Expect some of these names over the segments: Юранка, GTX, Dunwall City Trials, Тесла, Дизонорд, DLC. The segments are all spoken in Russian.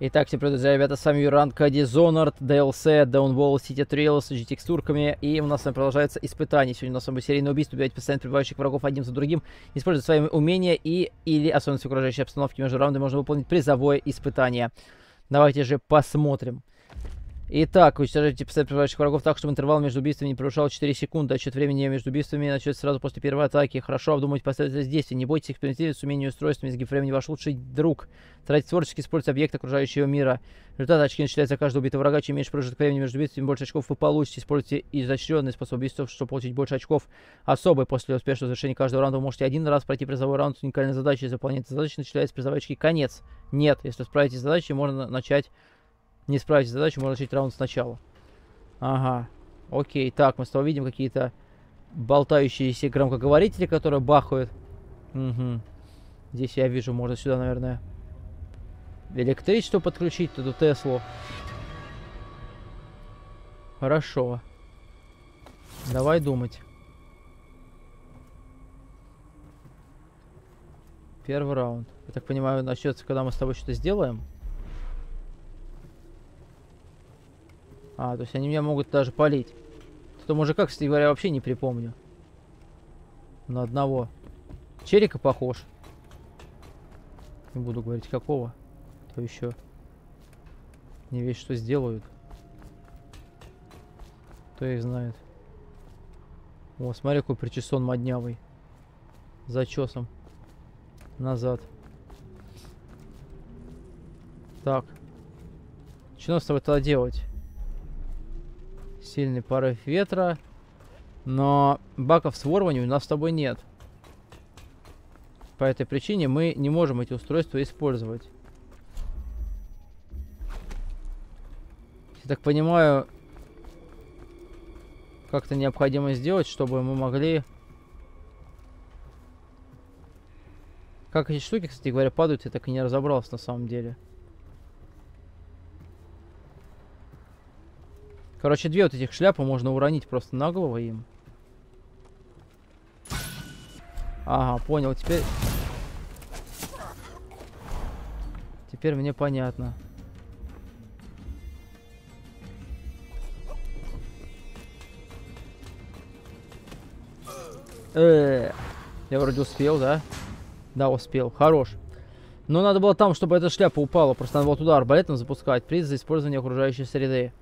Итак, всем привет, друзья, ребята, с вами Юранка, Дизонорд, DLC, Dunwall City Trials, GTX турками, и у нас с вами продолжается испытание. Сегодня у нас с вами серийное убийство, убивать постоянно прибывающих врагов одним за другим, используя свои умения и или особенности окружающей обстановки. Между раундами можно выполнить призовое испытание. Давайте же посмотрим. Итак, уничтожайте постоянно прибывающих врагов так, чтобы интервал между убийствами не превышал 4 секунды. Отсчет времени между убийствами начнется сразу после первой атаки. Хорошо обдумывать последовательность действий. Не бойтесь экспериментировать с умениями и устройствами. Сгиб времени ваш лучший друг. Тратить творчески, используйте объект окружающего мира. Результат очки начисляется за каждого убитого врага. Чем меньше прожиток времени между убийствами, тем больше очков вы получите. Используйте изощренный способ убийства, чтобы получить больше очков. Особый. После успешного завершения каждого раунда вы можете один раз пройти призовой раунд с уникальной задачей. Если выполняете задачу, начисляется призовые очки. Конец. Нет. Если справитесь с задачей, можно начать. Не справитесь с задачей, можно начать раунд сначала. Ага. Окей. Так, мы с тобой видим какие-то болтающиеся громкоговорители, которые бахают. Угу. Здесь я вижу, можно сюда, наверное, электричество подключить, эту Теслу. Хорошо. Давай думать. Первый раунд. Я так понимаю, начнется, когда мы с тобой что-то сделаем. А, то есть они меня могут даже палить. Что-то мужика, кстати говоря, вообще не припомню. На одного. Черика похож. Не буду говорить какого. То еще. Не весь что сделают. Кто их знает. О, смотри, какой причесон моднявый. Зачесом. Назад. Так. Что нам с тобой тогда делать? Сильный порыв ветра, но баков с ворванью у нас с тобой нет. По этой причине мы не можем эти устройства использовать. Я так понимаю, как-то необходимо сделать, чтобы мы могли... Как эти штуки, кстати говоря, падают, я так и не разобрался на самом деле. Короче, две вот этих шляпы можно уронить просто на голову им. Ага, понял. Теперь мне понятно. Я вроде успел, да? Да, успел. Хорош. Но надо было там, чтобы эта шляпа упала. Просто надо было туда арбалетом запускать. Приз за использование окружающей среды.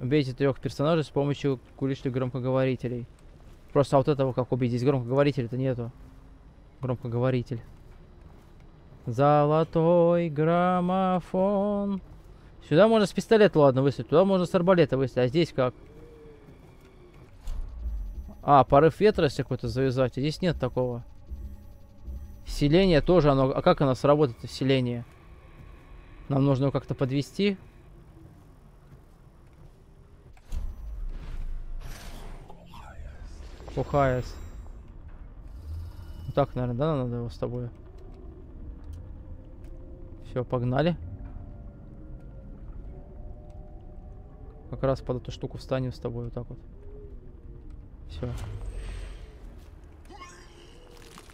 Убейте 3 персонажей с помощью куличных громкоговорителей. Просто вот этого как убить. Здесь громкоговорителя-то нету. Громкоговоритель. Золотой граммофон. Сюда можно с пистолета, ладно, выстрелить. Туда можно с арбалета выстрелить. А здесь как? А, порыв ветра если какой-то завязать. А здесь нет такого. Селение тоже оно... А как оно сработает, это селение? Нам нужно его как-то подвести. Кухаяс. Вот так, наверное, да, надо его с тобой. Все, погнали. Как раз под эту штуку встанем с тобой вот так вот. Все.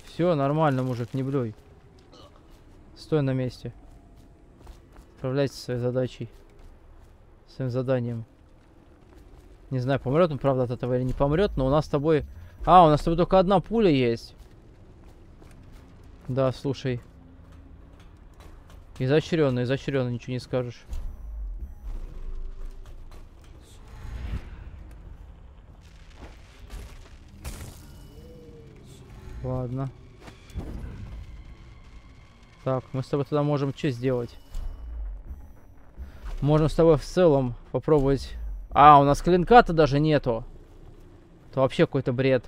Все, нормально, мужик, не блюй. Стой на месте. Справляйся со своей задачей. Своим заданием. Не знаю, помрет он, правда, от этого или не помрет, но у нас с тобой... А, у нас с тобой только одна пуля есть. Да, слушай. Изощренно, изощренно, ничего не скажешь. Ладно. Так, мы с тобой туда можем что сделать? Можем с тобой в целом попробовать... А, у нас клинка-то даже нету. Это вообще какой-то бред.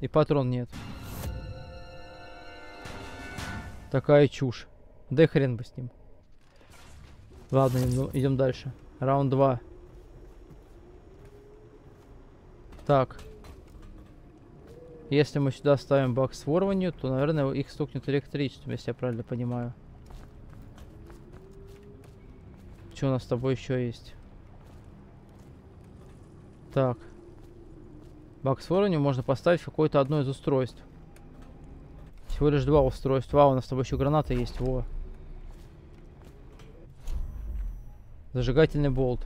И патрон нет. Такая чушь. Да хрен бы с ним. Ладно, идем дальше. Раунд 2. Так. Если мы сюда ставим бак с ворванью, то, наверное, их стукнет электричеством, если я правильно понимаю. У нас с тобой еще есть. Так. Бак с уровнем можно поставить в какое-то одно из устройств. всего лишь два устройства. А, у нас с тобой еще граната есть, во. Зажигательный болт.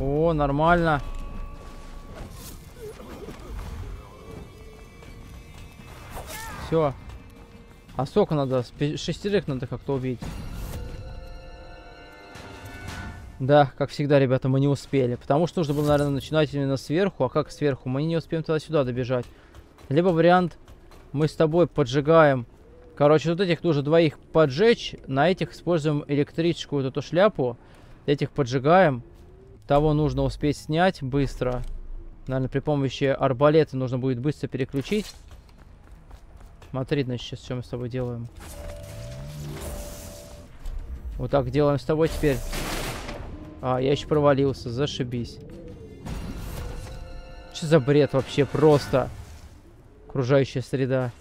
О, нормально. Все. А сколько надо? Шестерых надо как-то убить. Да, как всегда, ребята, мы не успели. Потому что нужно было, наверное, начинать именно сверху. А как сверху? Мы не успеем туда-сюда добежать. Либо вариант, мы с тобой поджигаем. Короче, вот этих нужно двоих поджечь. На этих используем электрическую вот эту шляпу. Этих поджигаем. Того нужно успеть снять быстро. Наверное, при помощи арбалета нужно будет быстро переключить. Смотри, значит, сейчас что мы с тобой делаем. Вот так делаем с тобой теперь. А, я еще провалился, зашибись. Что за бред вообще просто? Окружающая среда.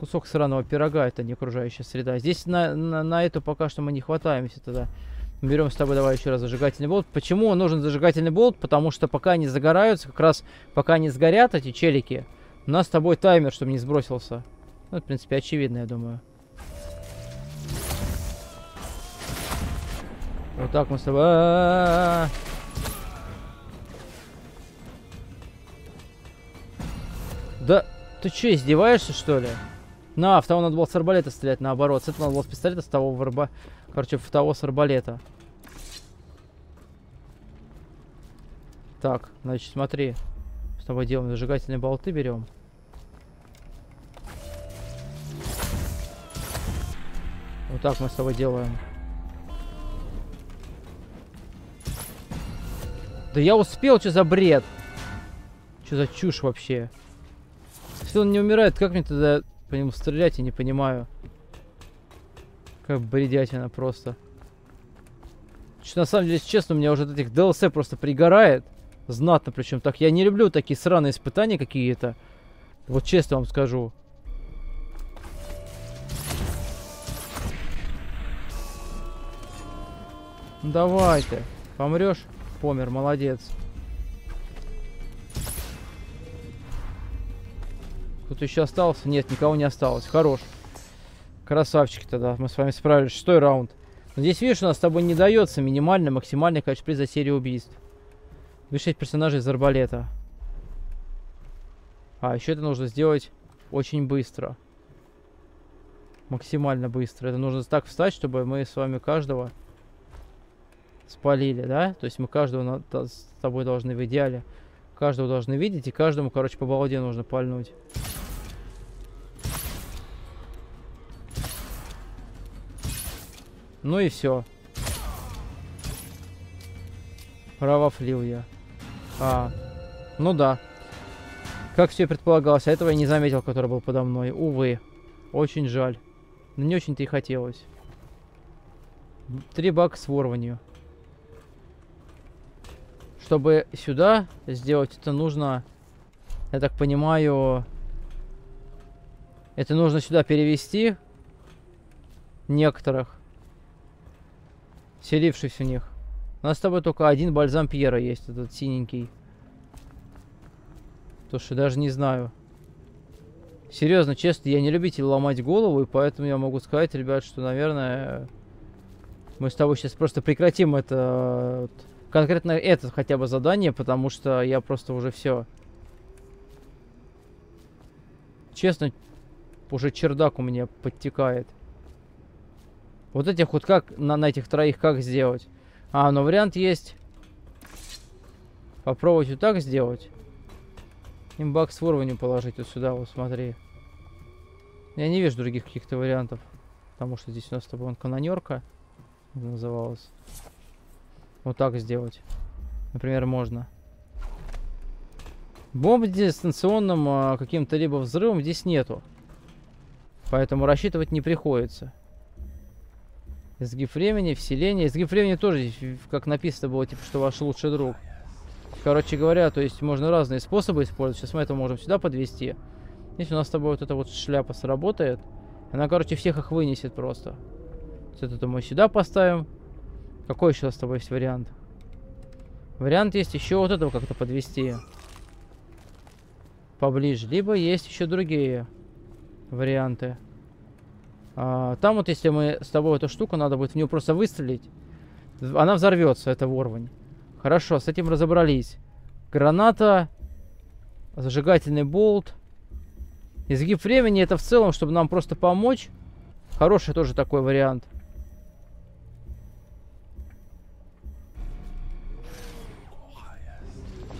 Кусок сраного пирога, это не окружающая среда. Здесь на эту пока что мы не хватаемся тогда. Берем с тобой, давай еще раз, зажигательный болт. Почему он нужен, зажигательный болт? Потому что пока они загораются, как раз пока не сгорят эти челики, у нас с тобой таймер, чтобы не сбросился. Ну, в принципе, очевидно, я думаю. Вот так мы с тобой... Да ты что, издеваешься, что ли? На, в того надо было с арбалета стрелять, наоборот. С этого надо было с пистолета, с того в арбалет. Короче, в того с арбалета. Так, значит, смотри. С тобой делаем, зажигательные болты берем. Вот так мы с тобой делаем. Да я успел, что за бред? Что за чушь вообще? Если он не умирает, как мне тогда по нему стрелять, я не понимаю. Как бредятина просто. Что на самом деле, если честно, у меня уже от этих DLC просто пригорает. Знатно причем. Так, я не люблю такие сраные испытания какие-то. Вот честно вам скажу. Давай ты. Помрешь? Помер, молодец. Кто-то еще остался? Нет, никого не осталось. Хорош. Красавчики тогда. Мы с вами справились. 6-й раунд. Но здесь, видишь, у нас с тобой не дается минимальное, максимальное количество приз за серию убийств. Вышить персонажей из арбалета. А, еще это нужно сделать очень быстро. Максимально быстро. Это нужно так встать, чтобы мы с вами каждого... спалили, да? То есть мы каждого с тобой должны в идеале. Каждого должны видеть, и каждому, короче, по балде нужно пальнуть. Ну и все. Провафлил я. А, ну да. Как все и предполагалось, а этого я не заметил, который был подо мной. Увы. Очень жаль. Но не очень-то и хотелось. 3 бака с ворванью. Чтобы сюда сделать, это нужно, я так понимаю, это нужно сюда перевести некоторых, селившихся в них. У нас с тобой только один бальзам Пьера есть, этот синенький. Слушай, даже не знаю. Серьезно, честно, я не любитель ломать голову, и поэтому я могу сказать, ребят, что, наверное, мы с тобой сейчас просто прекратим это... конкретно это хотя бы задание, потому что я просто уже все. Честно, уже чердак у меня подтекает. Вот этих вот как, на этих троих как сделать? А, но вариант есть. Попробовать вот так сделать. Им бак с ворванью положить вот сюда, вот смотри. Я не вижу других каких-то вариантов. Потому что здесь у нас с тобой канонерка называлась. Вот так сделать. Например, можно. Бомб дистанционным каким-то либо взрывом здесь нету. Поэтому рассчитывать не приходится. Изгиб времени, вселение. Изгиб времени тоже, здесь, как написано было, типа, что ваш лучший друг. Короче говоря, то есть можно разные способы использовать. Сейчас мы это можем сюда подвести. Здесь у нас с тобой вот эта вот шляпа сработает. Она, короче, всех их вынесет просто. Вот это мы сюда поставим. Какой еще с тобой есть вариант? Вариант есть еще вот этого как-то подвести поближе. Либо есть еще другие варианты. Там вот если мы с тобой эту штуку, надо будет в нее просто выстрелить. Она взорвется, эта ворвань. Хорошо, с этим разобрались. Граната, зажигательный болт. Изгиб времени — это в целом, чтобы нам просто помочь. Хороший тоже такой вариант.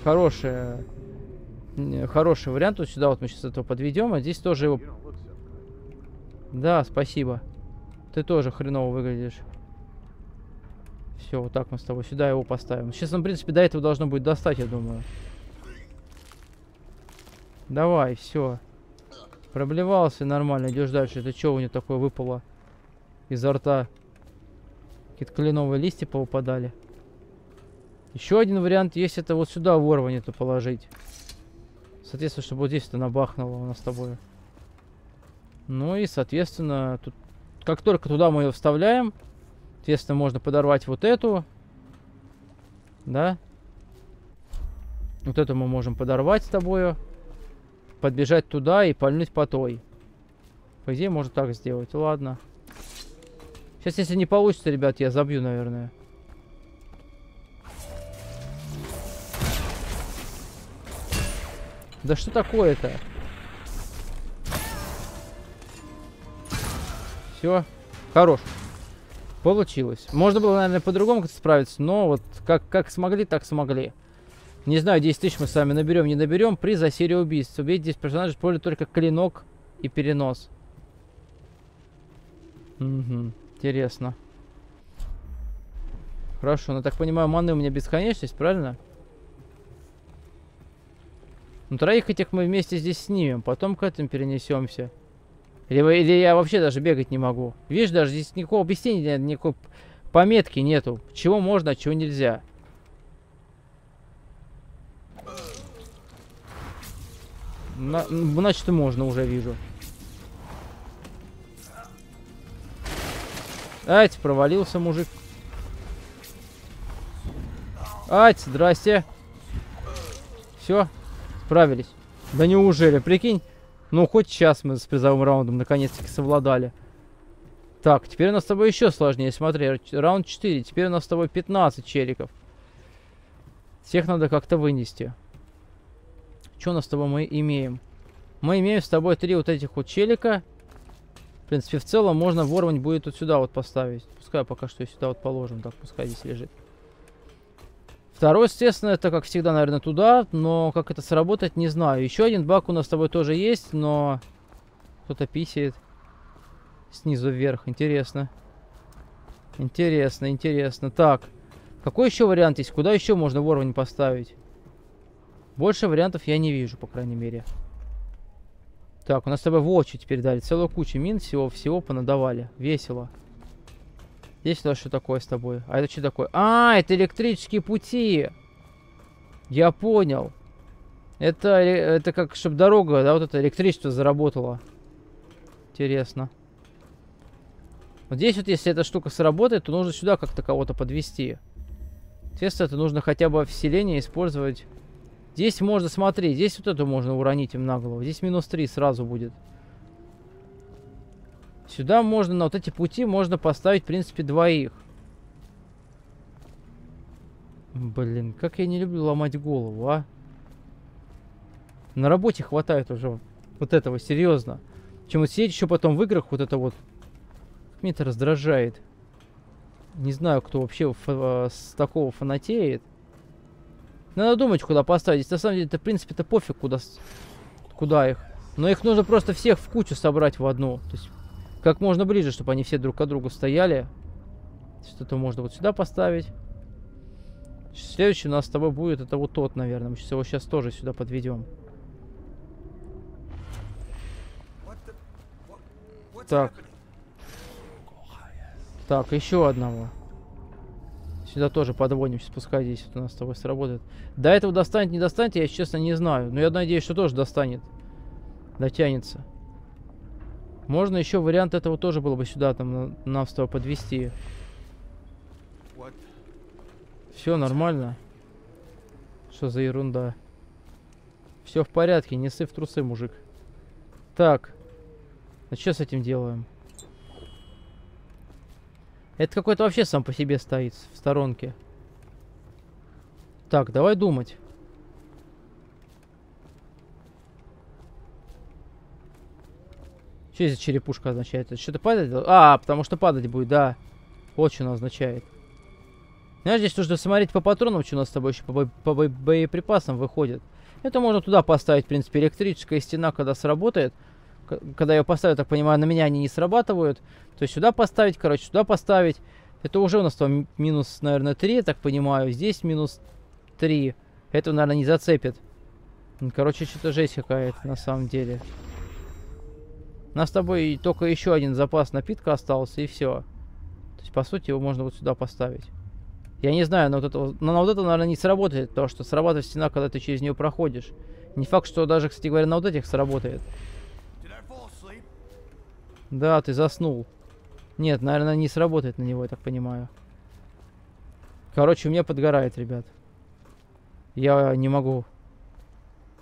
Хороший вариант. Вот сюда вот мы сейчас этого подведем, а здесь тоже его... Да, спасибо. Ты тоже хреново выглядишь. Все, вот так мы с тобой сюда его поставим. Сейчас нам, в принципе, до этого должно будет достать, я думаю. Давай, все. Проблевался, нормально, идешь дальше. Это что у него такое выпало изо рта? Какие-то кленовые листья повыпадали. Еще один вариант есть, это вот сюда ворвань-то положить. Соответственно, чтобы вот здесь это набахнуло у нас с тобой. Ну и, соответственно, тут, как только туда мы ее вставляем, соответственно, можно подорвать вот эту. Да? Вот эту мы можем подорвать с тобою. Подбежать туда и пальнуть по той. По идее, можно так сделать. Ладно. Сейчас, если не получится, ребят, я забью, наверное. Да что такое-то? Все. Хорош. Получилось. Можно было, наверное, по-другому как-то справиться, но вот как смогли, так смогли. Не знаю, 10 тысяч мы с вами наберем, не наберем. Приз за серию убийств. Убить 10 персонажей используют только клинок и перенос. Угу. Интересно. Хорошо, ну так понимаю, маны у меня бесконечность, правильно? Ну, троих этих мы вместе здесь снимем, потом к этому перенесемся. Или я вообще даже бегать не могу. Видишь, даже здесь никакого объяснения, никакой пометки нету. Чего можно, а чего нельзя. Значит, можно, уже вижу. Ать, провалился мужик. Ать, здрасте. Все, справились. Да неужели, прикинь? Ну, хоть сейчас мы с призовым раундом наконец-таки совладали. Так, теперь у нас с тобой еще сложнее. Смотри, раунд 4. Теперь у нас с тобой 15 челиков. Всех надо как-то вынести. Что у нас с тобой мы имеем? Мы имеем с тобой 3 вот этих вот челика. В принципе, в целом можно ворвань будет вот сюда вот поставить. Пускай пока что сюда вот положим. Так, пускай здесь лежит. Второй, естественно, это, как всегда, наверное, туда. Но как это сработать, не знаю. Еще один бак у нас с тобой тоже есть, но... Кто-то писает снизу вверх. Интересно. Интересно, интересно. Так, какой еще вариант есть? Куда еще можно ворвань поставить? Больше вариантов я не вижу, по крайней мере. Так, у нас с тобой вотчи теперь дали. Целую кучу мин всего-всего понадавали. Весело. Здесь у нас что такое с тобой? А это что такое? А, это электрические пути. Я понял. Это как, чтобы дорога, да, вот это электричество заработало. Интересно. Вот здесь вот, если эта штука сработает, то нужно сюда как-то кого-то подвести. Соответственно, это нужно хотя бы вселение использовать... Здесь можно, смотри, здесь вот эту можно уронить им на голову. Здесь минус 3 сразу будет. Сюда можно, на вот эти пути можно поставить, в принципе, двоих. Блин, как я не люблю ломать голову, а. На работе хватает уже вот этого, серьезно. Чем вот сидеть еще потом в играх, вот это вот. Меня это раздражает. Не знаю, кто вообще с такого фанатеет. Надо думать, куда поставить. На самом деле, это, в принципе-то пофиг, куда их. Но их нужно просто всех в кучу собрать в одну. То есть, как можно ближе, чтобы они все друг к другу стояли. Что-то можно вот сюда поставить. Следующий у нас с тобой будет, это вот тот, наверное. Мы его сейчас тоже сюда подведем. Так. Так, еще одного. Сюда тоже подводимся, пускай здесь вот у нас с тобой сработает. До этого достанет, не достанет, я, честно, не знаю. Но я надеюсь, что тоже достанет. Дотянется. Можно еще вариант этого тоже было бы сюда, там, нам с тобой подвести. Все нормально. Что за ерунда? Все в порядке, не сыпь трусы, мужик. Так. А что с этим делаем? Это какой-то вообще сам по себе стоит в сторонке. Так, давай думать. Что здесь черепушка означает? Это что-то падать? А, потому что падать будет, да. Вот что она означает. Знаешь, здесь нужно смотреть по патронам, что у нас с тобой еще по боеприпасам выходит. Это можно туда поставить, в принципе, электрическая стена, когда сработает. Когда ее поставят, так понимаю, на меня они не срабатывают. То есть сюда поставить, короче, сюда поставить. Это уже у нас там минус, наверное, 3, так понимаю. Здесь минус 3. Это, наверное, не зацепит. Короче, что-то жесть какая-то, на самом деле. У нас с тобой только еще один запас напитка остался, и все. То есть, по сути, его можно вот сюда поставить. Я не знаю, но вот это, наверное, не сработает, потому что срабатывает стена, когда ты через нее проходишь. Не факт, что даже, кстати говоря, на вот этих сработает. Да, ты заснул. Нет, наверное, не сработает на него, я так понимаю. Короче, у меня подгорает, ребят. Я не могу.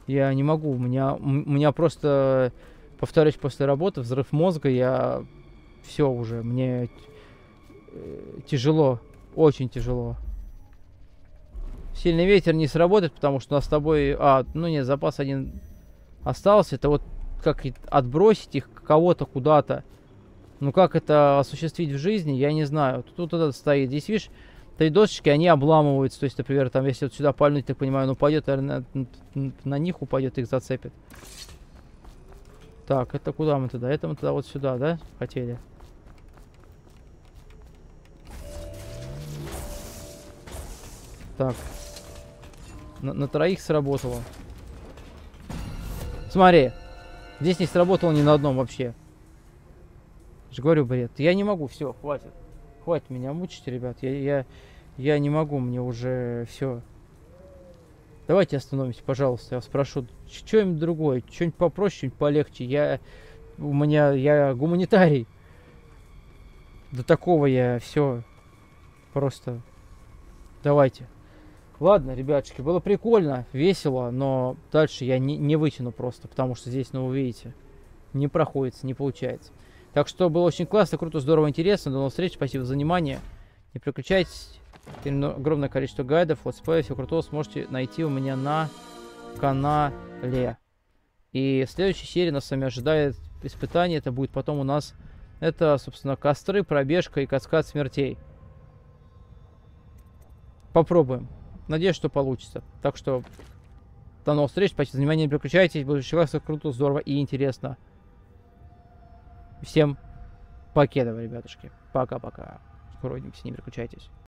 Я не могу. У меня просто, повторюсь, после работы взрыв мозга, я... Все уже, мне тяжело. Очень тяжело. Сильный ветер не сработает, потому что у нас с тобой... А, ну нет, запас один остался. Это вот... Как отбросить их кого-то куда-то. Ну как это осуществить в жизни, я не знаю. Тут это стоит. Здесь, видишь, три досочки, они обламываются. То есть, например, там, если вот сюда пальнуть, так понимаю, он упадет, наверное, на них упадет, их зацепит. Так, это куда мы туда? Это мы туда вот сюда, да, хотели? Так. На троих сработало. Смотри. Здесь не сработало ни на одном вообще. Я же говорю, бред. Я не могу, все, хватит. Хватит меня мучить, ребят. Я не могу, мне уже все. Давайте остановимся, пожалуйста. Я вас прошу, что-нибудь другое, что-нибудь попроще, что-нибудь полегче. Я гуманитарий. До такого я все. Просто. Давайте. Ладно, ребятушки, было прикольно, весело, но дальше я не вытяну просто, потому что здесь, ну, вы видите, не проходится, не получается. Так что было очень классно, круто, здорово, интересно. До новых встреч, спасибо за внимание. Не переключайтесь, огромное количество гайдов, летсплеев, всего крутого сможете найти у меня на канале. И в следующей серии нас с вами ожидает испытание, это будет потом у нас, это, собственно, костры, пробежка и каскад смертей. Попробуем. Надеюсь, что получится. Так что до новых встреч. Спасибо за внимание. Не переключайтесь. Будет очень круто, здорово и интересно. Всем покедово, ребятушки. Пока-пока. Скоро увидимся. Не переключайтесь.